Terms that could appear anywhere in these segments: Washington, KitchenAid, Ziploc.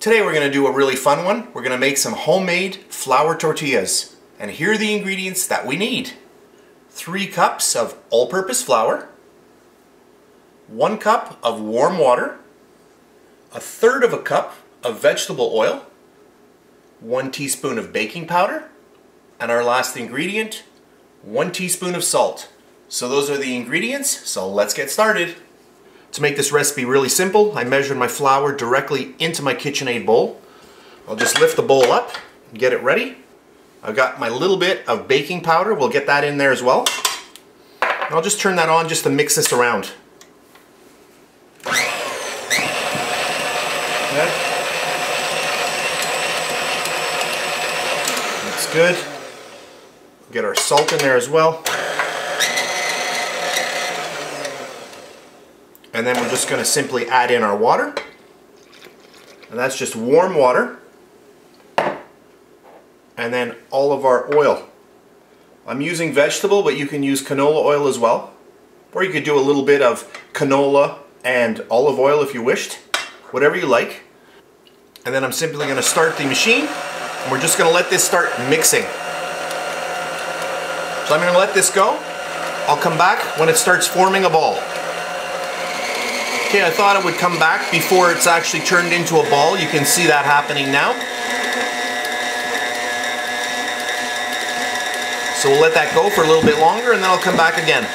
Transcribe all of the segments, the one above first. Today we're going to do a really fun one. We're going to make some homemade flour tortillas. And here are the ingredients that we need. 3 cups of all-purpose flour, 1 cup of warm water, 1/3 cup of vegetable oil, 1 teaspoon of baking powder, and our last ingredient, 1 teaspoon of salt. So those are the ingredients, so let's get started. To make this recipe really simple, I measured my flour directly into my KitchenAid bowl. I'll just lift the bowl up and get it ready. I've got my little bit of baking powder. We'll get that in there as well. And I'll just turn that on just to mix this around. Okay. That's good. Get our salt in there as well. And then we're just going to simply add in our water. And that's just warm water. And then all of our oil. I'm using vegetable, but you can use canola oil as well. Or you could do a little bit of canola and olive oil if you wished. Whatever you like. And then I'm simply going to start the machine. And we're just going to let this start mixing. So I'm going to let this go. I'll come back when it starts forming a ball. Okay, I thought it would come back before it's actually turned into a ball. You can see that happening now. So we'll let that go for a little bit longer and then I'll come back again.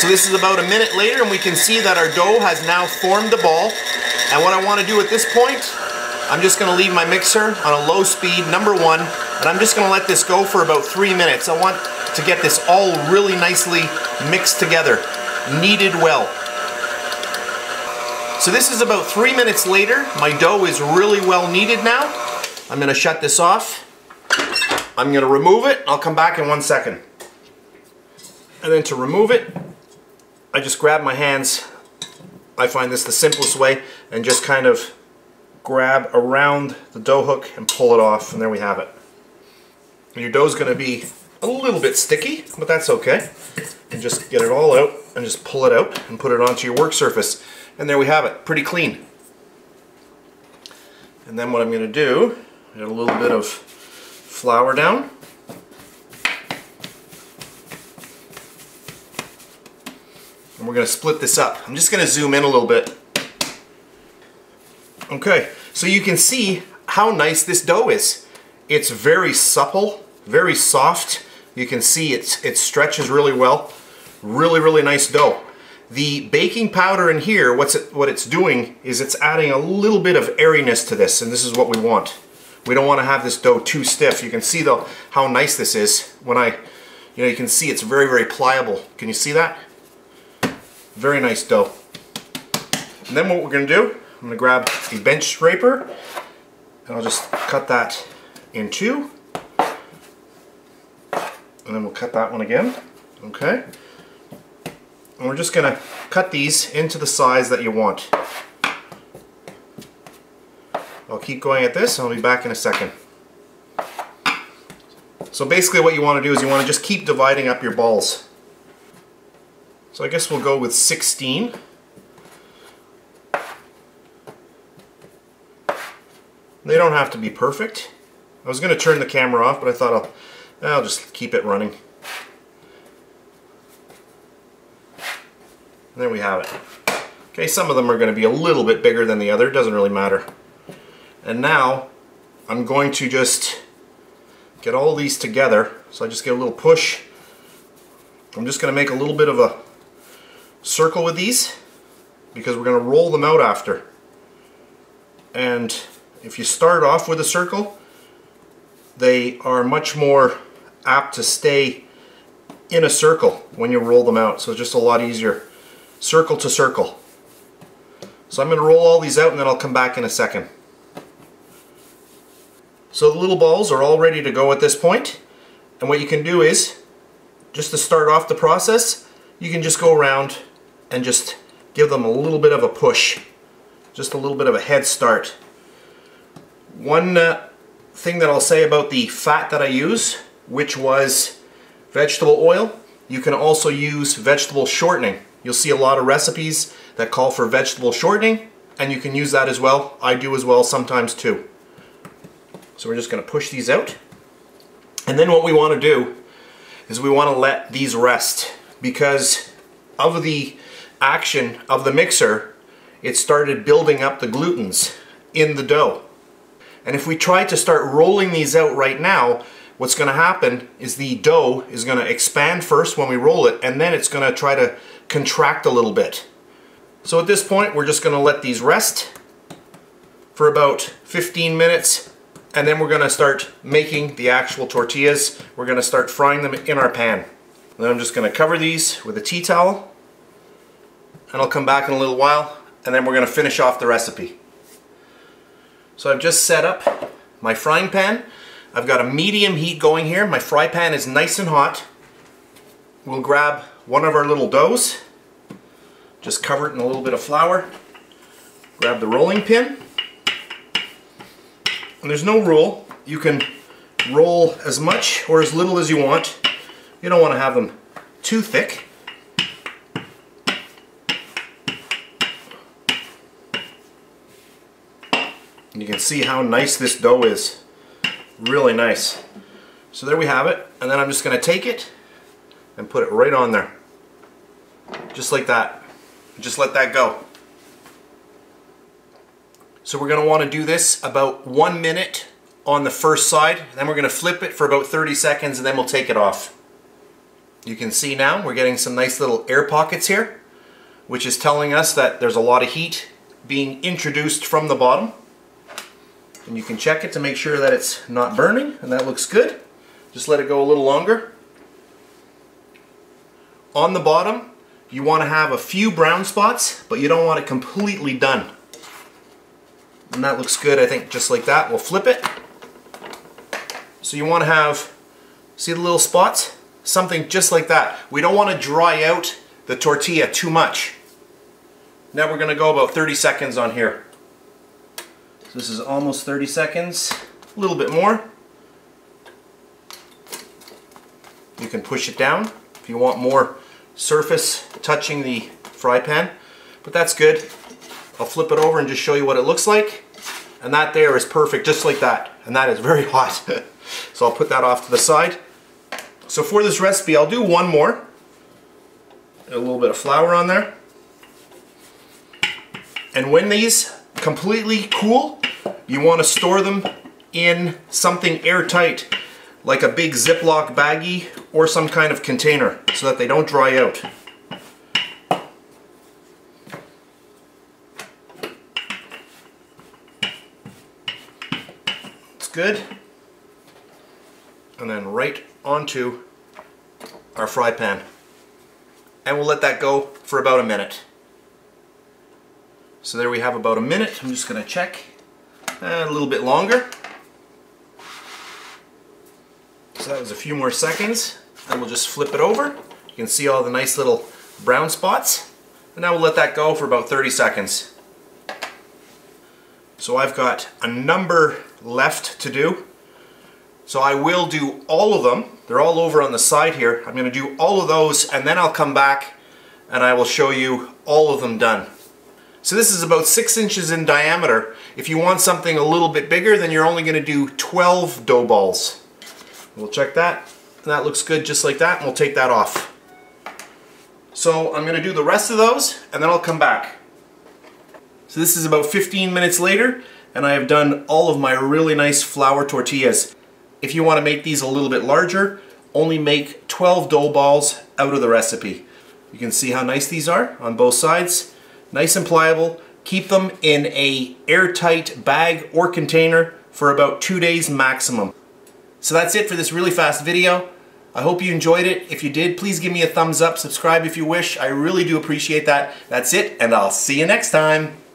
So this is about a minute later and we can see that our dough has now formed a ball. And what I want to do at this point, I'm just going to leave my mixer on a low speed, number 1, and I'm just going to let this go for about 3 minutes. I want to get this all really nicely mixed together, kneaded well. So this is about 3 minutes later. My dough is really well kneaded now. I'm going to shut this off. I'm going to remove it. I'll come back in 1 second. And then to remove it, I just grab my hands. I find this the simplest way, and just kind of grab around the dough hook and pull it off, and there we have it. And your dough's going to be a little bit sticky, but that's okay. And just get it all out and just pull it out and put it onto your work surface. And there we have it, pretty clean. And then what I'm going to do, I got a little bit of flour down. And we're going to split this up. I'm just going to zoom in a little bit. Okay, so you can see how nice this dough is. It's very supple, very soft. You can see it stretches really well. Really nice dough. The baking powder in here, what it's doing is it's adding a little bit of airiness to this, and this is what we want. We don't want to have this dough too stiff. You can see though how nice this is. When you can see it's very pliable. Can you see that? Very nice dough. And then what we're going to do, I'm going to grab a bench scraper and I'll just cut that in 2. And then we'll cut that one again. Okay. And we're just going to cut these into the size that you want. I'll keep going at this and I'll be back in a second. So basically what you want to do is you want to just keep dividing up your balls. So I guess we'll go with 16. They don't have to be perfect. I was going to turn the camera off, but I thought I'll just keep it running. And there we have it. Okay, some of them are going to be a little bit bigger than the other. It doesn't really matter. And now I'm going to just get all these together. So I just get a little push. I'm just going to make a little bit of a circle with these because we're going to roll them out after. And if you start off with a circle, they are much more apt to stay in a circle when you roll them out. So it's just a lot easier circle to circle. So I'm going to roll all these out and then I'll come back in a second. So the little balls are all ready to go at this point. And what you can do is, just to start off the process, you can just go around and just give them a little bit of a push. Just a little bit of a head start. One thing that I'll say about the fat that I use, which was vegetable oil, you can also use vegetable shortening. You'll see a lot of recipes that call for vegetable shortening. and you can use that as well. I do as well sometimes too. So we're just going to push these out. And then what we want to do is we want to let these rest, because of the action of the mixer, it started building up the glutens in the dough. And if we try to start rolling these out right now, what's going to happen is the dough is going to expand first when we roll it, and then it's going to try to contract a little bit. So at this point, we're just going to let these rest for about 15 minutes, and then we're going to start making the actual tortillas. We're going to start frying them in our pan. And then I'm just going to cover these with a tea towel, and I'll come back in a little while, and then we're going to finish off the recipe. So I've just set up my frying pan. I've got a medium heat going here. My fry pan is nice and hot. We'll grab one of our little doughs, just cover it in a little bit of flour, grab the rolling pin, and there's no rule. You can roll as much or as little as you want. You don't want to have them too thick. And you can see how nice this dough is. Really nice. So there we have it. And then I'm just going to take it and put it right on there. Just like that. Just let that go. So we're going to want to do this about 1 minute on the first side. Then we're going to flip it for about 30 seconds and then we'll take it off. You can see now we're getting some nice little air pockets here, which is telling us that there's a lot of heat being introduced from the bottom. And you can check it to make sure that it's not burning, and that looks good. Just let it go a little longer. On the bottom, you want to have a few brown spots, but you don't want it completely done. And that looks good, I think, just like that. We'll flip it. So you want to have, see the little spots? Something just like that. We don't want to dry out the tortilla too much. Now we're going to go about 30 seconds on here. This is almost 30 seconds, a little bit more. You can push it down if you want more surface touching the fry pan, but that's good. I'll flip it over and just show you what it looks like. And that there is perfect, just like that. And that is very hot. So I'll put that off to the side. So for this recipe, I'll do one more. A little bit of flour on there. And when these completely cool, you want to store them in something airtight, like a big Ziploc baggie or some kind of container, so that they don't dry out. It's good. And then right onto our fry pan. And we'll let that go for about a minute. So there we have about a minute. I'm just going to check a little bit longer. So that was a few more seconds. And we'll just flip it over. You can see all the nice little brown spots. And now we'll let that go for about 30 seconds. So I've got a number left to do. So I will do all of them. They're all over on the side here. I'm going to do all of those and then I'll come back and I will show you all of them done. So this is about 6 inches in diameter. If you want something a little bit bigger, then you're only going to do 12 dough balls. We'll check that. And that looks good just like that, and we'll take that off. So I'm going to do the rest of those, and then I'll come back. So this is about 15 minutes later, and I have done all of my really nice flour tortillas. If you want to make these a little bit larger, only make 12 dough balls out of the recipe. You can see how nice these are on both sides. Nice and pliable. Keep them in an airtight bag or container for about 2 days maximum. So that's it for this really fast video. I hope you enjoyed it. If you did, please give me a thumbs up, subscribe if you wish. I really do appreciate that. That's it, and I'll see you next time.